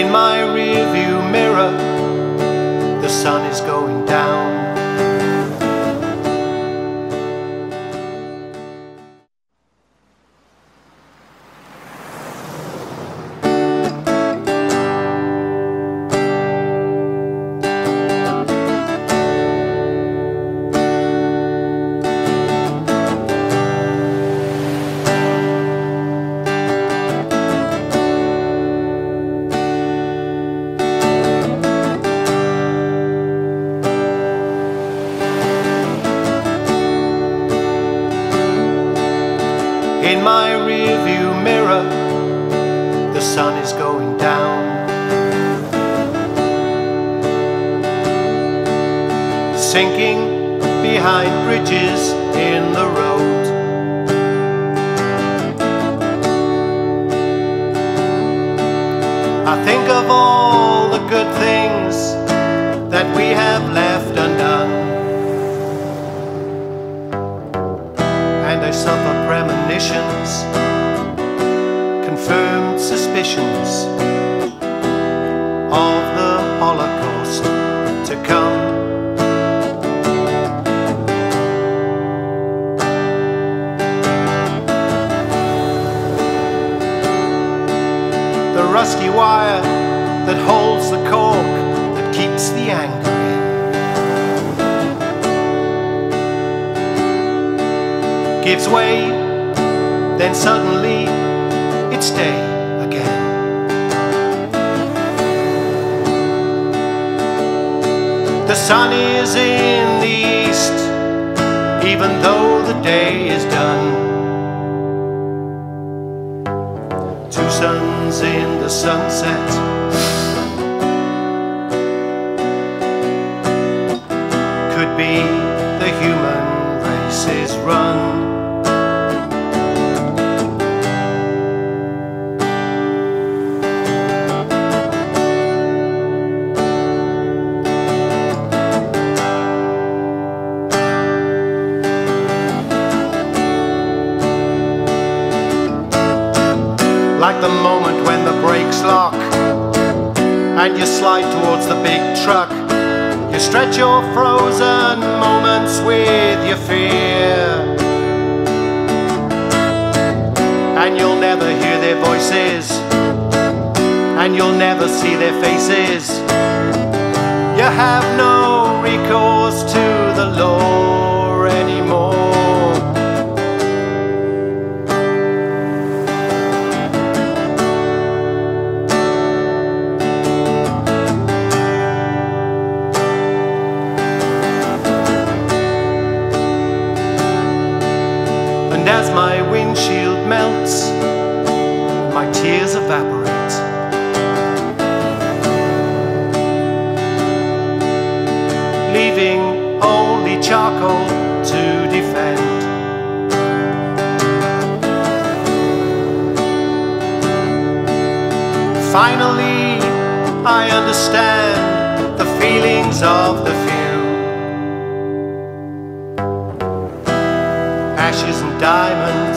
In my rearview mirror, the sun is going down. In my rearview mirror, the sun is going down. Sinking behind bridges in the road, I think of all the good things that we have left undone, and I suffer premonitions, confirmed suspicions of the Holocaust to come. The rusty wire that holds the cork, that keeps the anchor. Gives way, then suddenly it's day again. The sun is in the east, even though the day is done. Two suns in the sunset. Could be the human race's run. Like the moment when the brakes lock and you slide towards the big truck, you stretch your frozen moments with your fear, and you'll never hear their voices, and you'll never see their faces. You have no recourse to the law anymore. As my windshield melts, my tears evaporate. Leaving only charcoal to defend. Finally, I understand the feelings of the fear. Ashes and diamonds.